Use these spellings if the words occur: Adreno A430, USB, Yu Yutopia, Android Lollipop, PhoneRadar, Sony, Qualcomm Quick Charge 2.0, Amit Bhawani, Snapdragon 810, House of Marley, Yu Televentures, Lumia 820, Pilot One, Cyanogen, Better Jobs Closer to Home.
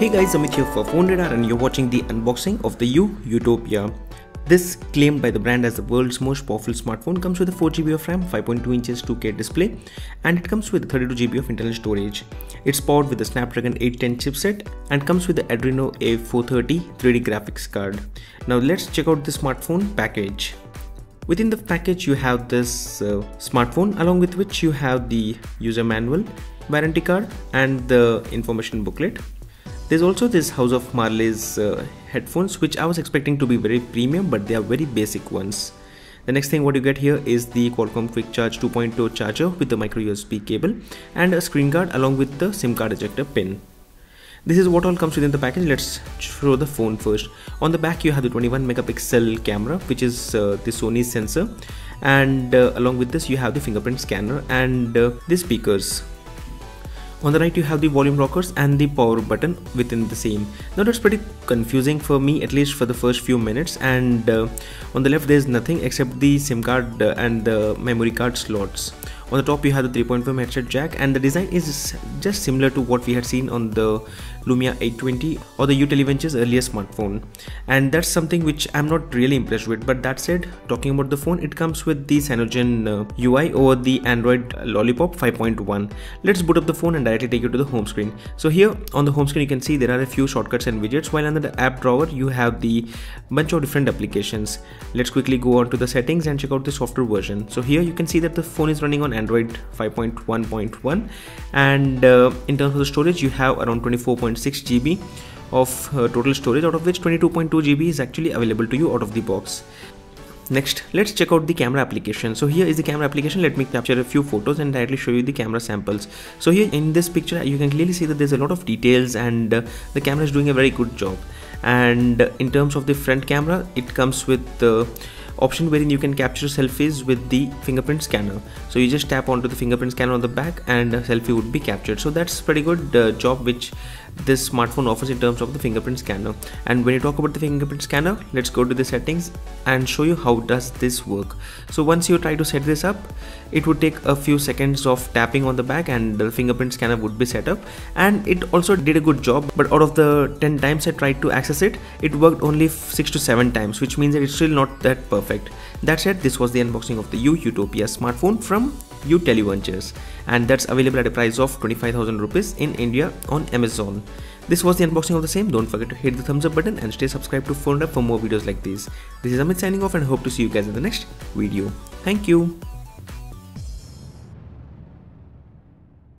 Hey guys, Amit here for PhoneRadar and you're watching the unboxing of the Yu Yutopia. This, claimed by the brand as the world's most powerful smartphone, comes with a 4GB of RAM, 5.2 inches 2K display, and it comes with 32GB of internal storage. It's powered with the Snapdragon 810 chipset and comes with the Adreno A430 3D graphics card. Now let's check out the smartphone package. Within the package you have this smartphone, along with which you have the user manual, warranty card and the information booklet. There's also this House of Marley's headphones, which I was expecting to be very premium, but they are very basic ones. The next thing what you get here is the Qualcomm Quick Charge 2.0 charger with the micro USB cable and a screen guard along with the SIM card ejector pin. This is what all comes within the package. Let's show the phone first. On the back you have the 21 megapixel camera, which is the Sony sensor, and along with this you have the fingerprint scanner and the speakers. On the right you have the volume rockers and the power button within the same. Now that's pretty confusing for me, at least for the first few minutes, and on the left there is nothing except the SIM card and the memory card slots. On the top you have the 3.5mm headset jack, and the design is just similar to what we had seen on the Lumia 820 or the Yu Televentures' earlier smartphone, and that's something which I'm not really impressed with. But that said, talking about the phone, it comes with the Cyanogen UI over the Android Lollipop 5.1. Let's boot up the phone and directly take you to the home screen. So here on the home screen you can see there are a few shortcuts and widgets, while under the app drawer you have the bunch of different applications. Let's quickly go on to the settings and check out the software version. So here you can see that the phone is running on Android 5.1.1, and in terms of the storage you have around 24.6 GB of total storage, out of which 22.2 GB is actually available to you out of the box. Next, let's check out the camera application. So here is the camera application. Let me capture a few photos and directly show you the camera samples. So here in this picture you can clearly see that there's a lot of details, and the camera is doing a very good job. And in terms of the front camera, it comes with the option wherein you can capture selfies with the fingerprint scanner. So you just tap onto the fingerprint scanner on the back and a selfie would be captured. So that's pretty good job which this smartphone offers in terms of the fingerprint scanner. And when you talk about the fingerprint scanner, let's go to the settings and show you how does this work. So once you try to set this up, it would take a few seconds of tapping on the back and the fingerprint scanner would be set up, and it also did a good job. But out of the 10 times I tried to access it, it worked only 6 to 7 times, which means that it's still not that perfect. That said, this was the unboxing of the Yu Yutopia smartphone from Yu Televentures, and that's available at a price of 25,000 rupees in India on Amazon. This was the unboxing of the same. Don't forget to hit the thumbs up button and stay subscribed to PhoneRadar for more videos like these. This is Amit signing off and hope to see you guys in the next video. Thank you.